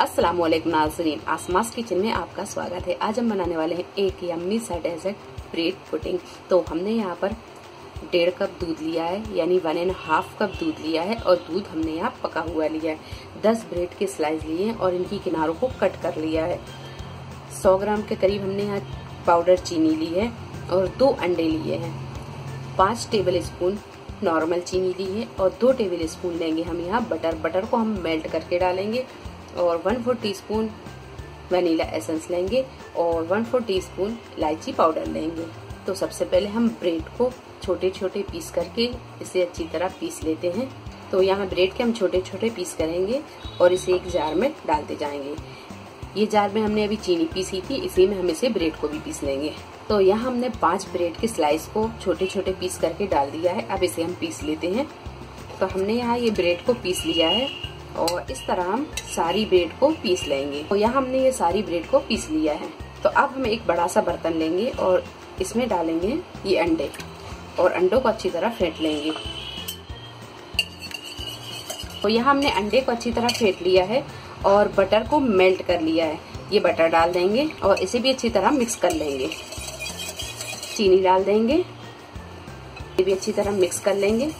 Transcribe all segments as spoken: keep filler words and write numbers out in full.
अस्सलामुअलैकुम नाज़रीन, आसमास किचन में आपका स्वागत है। आज हम बनाने वाले हैं एक यम्मी सा डेजर्ट ब्रेड पुडिंग। तो हमने यहाँ पर डेढ़ कप दूध लिया है, यानी वन एंड हाफ कप दूध लिया है और दूध हमने यहाँ पका हुआ लिया है। दस ब्रेड के स्लाइस लिए हैं और इनकी किनारों को कट कर लिया है। सौ ग्राम के करीब हमने यहाँ पाउडर चीनी ली है और दो अंडे लिए हैं। पाँच टेबल स्पून नॉर्मल चीनी ली है और दो टेबल स्पून लेंगे हम यहाँ बटर। बटर को हम मेल्ट करके डालेंगे और one fourth teaspoon vanilla essence लेंगे और वन फोर टी स्पून इलायची पाउडर लेंगे। तो सबसे पहले हम ब्रेड को छोटे छोटे पीस करके इसे अच्छी तरह पीस लेते हैं। तो यहाँ ब्रेड के हम छोटे छोटे पीस करेंगे और इसे एक जार में डालते जाएंगे। ये जार में हमने अभी चीनी पीसी थी, इसी में हम इसे ब्रेड को भी पीस लेंगे। तो यहाँ हमने पाँच ब्रेड के स्लाइस को छोटे छोटे पीस करके डाल दिया है। अब इसे हम पीस लेते हैं। तो हमने यहाँ ये ब्रेड को पीस लिया है और इस तरह हम सारी ब्रेड को पीस लेंगे। तो यहाँ हमने ये सारी ब्रेड को पीस लिया है। तो अब हम एक बड़ा सा बर्तन लेंगे और इसमें डालेंगे ये अंडे और अंडों को अच्छी तरह फेंट लेंगे। तो यहाँ हमने अंडे को अच्छी तरह फेंट लिया है और बटर को मेल्ट कर लिया है। ये बटर डाल देंगे और इसे भी अच्छी तरह मिक्स कर लेंगे। चीनी डाल देंगे, ये भी अच्छी तरह मिक्स कर लेंगे।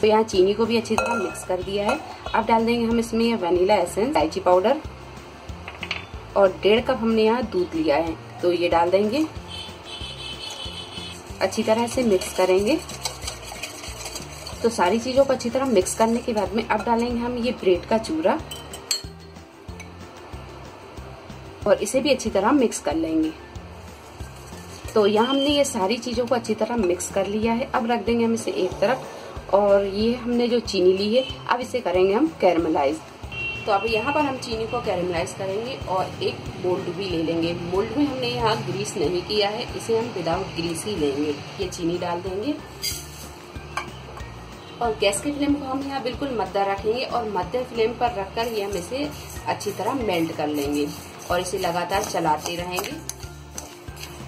तो यहाँ चीनी को भी अच्छी तरह मिक्स कर दिया है। अब डाल देंगे हम इसमें वनीला एसेंस, इलायची पाउडर और डेढ़ कप हमने यहाँ दूध लिया है, तो ये डाल देंगे। अच्छी तरह से मिक्स करेंगे। तो सारी चीज़ों को अच्छी तरह मिक्स करने के बाद में अब डालेंगे हम ये ब्रेड का चूरा और इसे भी अच्छी तरह मिक्स कर लेंगे। तो यहाँ हमने ये सारी चीज़ों को अच्छी तरह मिक्स कर लिया है। अब रख देंगे हम इसे एक तरफ और ये हमने जो चीनी ली है अब इसे करेंगे हम कैरमलाइज। तो अब यहाँ पर हम चीनी को कैरमलाइज करेंगे और एक मोल्ड भी ले लेंगे। मोल्ड में हमने यहाँ ग्रीस नहीं किया है, इसे हम विदाउट ग्रीस ही लेंगे। ये चीनी डाल देंगे और गैस की फ्लेम को हम यहाँ बिल्कुल मध्यम रखेंगे और मध्यम फ्लेम पर रखकर ये हम इसे अच्छी तरह मेल्ट कर लेंगे और इसे लगातार चलाते रहेंगे।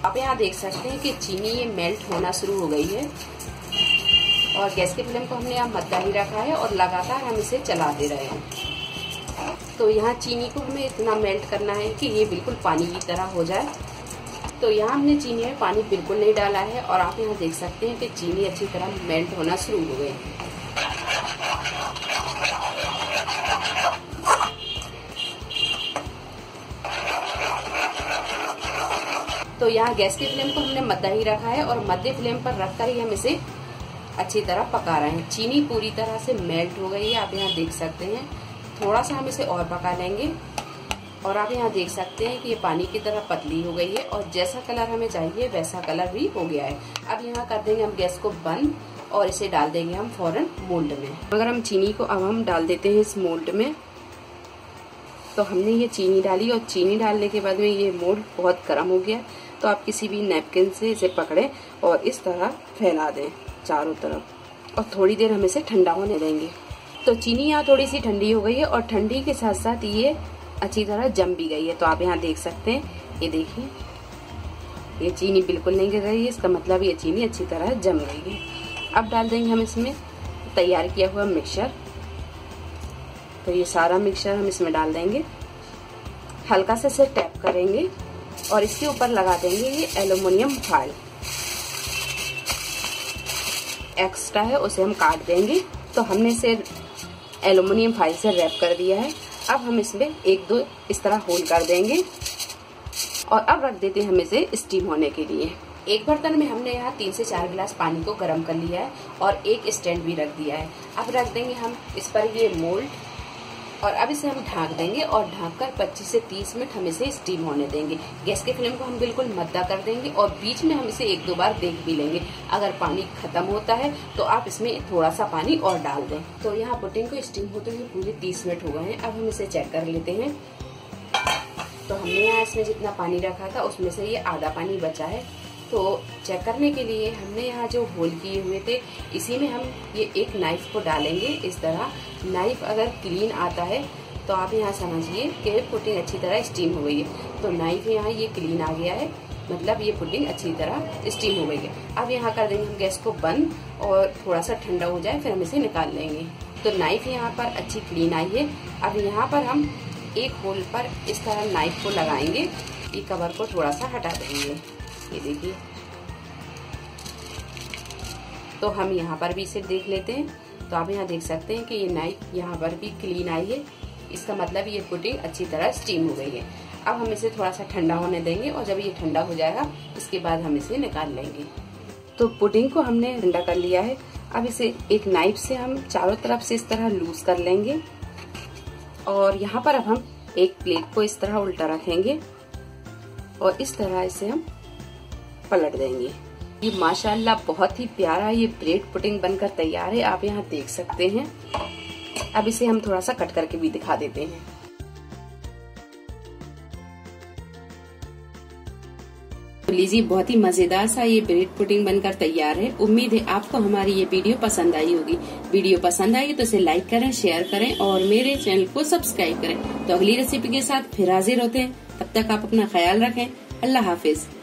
आप यहाँ देख सकते हैं कि चीनी ये मेल्ट होना शुरू हो गई है और गैस की फ्लेम को हमने यहाँ मध्यम ही रखा है और लगातार हम इसे चलाते रहे हैं। तो यहाँ चीनी को हमें इतना मेल्ट करना है कि ये बिल्कुल पानी की तरह हो जाए। तो यहाँ हमने चीनी में पानी बिल्कुल नहीं डाला है और आप यहाँ देख सकते हैं कि चीनी अच्छी तरह मेल्ट होना शुरू हो गई। तो यहाँ गैस की फ्लेम को हमने मध्यम ही रखा है और मध्य फ्लेम पर रखकर ही हम इसे अच्छी तरह पका रहे हैं। चीनी पूरी तरह से मेल्ट हो गई है, आप यहाँ देख सकते हैं। थोड़ा सा हम इसे और पका लेंगे और आप यहाँ देख सकते हैं कि ये पानी की तरह पतली हो गई है और जैसा कलर हमें चाहिए वैसा कलर भी हो गया है। अब यहाँ कर देंगे हम गैस को बंद और इसे डाल देंगे हम फौरन मोल्ड में। अगर हम चीनी को अब हम डाल देते हैं इस मोल्ड में। तो हमने ये चीनी डाली और चीनी डालने के बाद में ये मोल्ड बहुत गर्म हो गया। तो आप किसी भी नैपकिन से इसे पकड़ें और इस तरह फैला दें चारों तरफ और थोड़ी देर हम इसे ठंडा होने देंगे। तो चीनी यहाँ थोड़ी सी ठंडी हो गई है और ठंडी के साथ साथ ये अच्छी तरह जम भी गई है। तो आप यहाँ देख सकते हैं, ये देखिए ये चीनी बिल्कुल नहीं गिर रही है, इसका मतलब ये चीनी अच्छी तरह जम गई है। अब डाल देंगे हम इसमें तैयार किया हुआ मिक्सचर। तो ये सारा मिक्सचर हम इसमें डाल देंगे, हल्का से इसे टैप करेंगे और इसके ऊपर लगा देंगे ये एल्युमिनियम फॉइल एक्स्ट्रा है, उसे हम काट देंगे। तो हमने इसे एल्युमिनियम फॉइल से रैप कर दिया है। अब हम इसमें एक दो इस तरह होल कर देंगे और अब रख देते हैं हम इसे स्टीम होने के लिए। एक बर्तन में हमने यहाँ तीन से चार गिलास पानी को गर्म कर लिया है और एक स्टैंड भी रख दिया है। अब रख देंगे हम इस पर ये मोल्ड और अब इसे हम ढाँक देंगे और ढाँककर पच्चीस से तीस मिनट हम इसे स्टीम होने देंगे। गैस के फ्लेम को हम बिल्कुल मद्दा कर देंगे और बीच में हम इसे एक दो बार देख भी लेंगे। अगर पानी खत्म होता है तो आप इसमें थोड़ा सा पानी और डाल दें। तो यहाँ पुडिंग को स्टीम होते हुए पूरे तीस मिनट हो गए हैं। अब हम इसे चेक कर लेते हैं। तो हमने यहाँ इसमें जितना पानी रखा था उसमें से ये आधा पानी बचा है। तो चेक करने के लिए हमने यहाँ जो होल किए हुए थे इसी में हम ये एक नाइफ को डालेंगे इस तरह। नाइफ अगर क्लीन आता है तो आप यहाँ समझिए कि पुडिंग अच्छी तरह स्टीम हो गई है। तो नाइफ यहाँ ये क्लीन आ गया है। मतलब ये पुडिंग अच्छी तरह स्टीम हो गई है। अब यहाँ कर देंगे हम गैस को बंद और थोड़ा सा ठंडा हो जाए फिर हम इसे निकाल लेंगे। तो नाइफ यहाँ पर अच्छी क्लीन आई है। अब यहाँ पर हम एक होल पर इस तरह नाइफ को लगाएंगे, ये कवर को थोड़ा सा हटा देंगे, ये देखिए। तो हम यहाँ पर भी इसे देख लेते हैं। तो आप यहाँ देख सकते हैं कि ये नाइफ यहाँ पर भी क्लीन आई है, इसका मतलब ये पुडिंग अच्छी तरह स्टीम हो गई है। अब हम इसे थोड़ा सा ठंडा होने देंगे और जब ये ठंडा हो जाएगा इसके बाद हम इसे निकाल लेंगे। तो पुडिंग को हमने ठंडा कर लिया है। अब इसे एक नाइफ से हम चारों तरफ से इस तरह लूज कर लेंगे और यहाँ पर अब हम एक प्लेट को इस तरह उल्टा रखेंगे और इस तरह इसे हम पलट देंगे। ये माशाल्लाह बहुत ही प्यारा ये ब्रेड पुडिंग बनकर तैयार है, आप यहाँ देख सकते हैं। अब इसे हम थोड़ा सा कट करके भी दिखा देते हैं। तो लीजिए, बहुत ही मजेदार सा ये ब्रेड पुडिंग बनकर तैयार है। उम्मीद है आपको हमारी ये वीडियो पसंद आई होगी। वीडियो पसंद आई तो इसे लाइक करें, शेयर करें और मेरे चैनल को सब्सक्राइब करें। तो अगली रेसिपी के साथ फिर हाजिर होते हैं। तब तक आप अपना ख्याल रखें। अल्लाह हाफिज।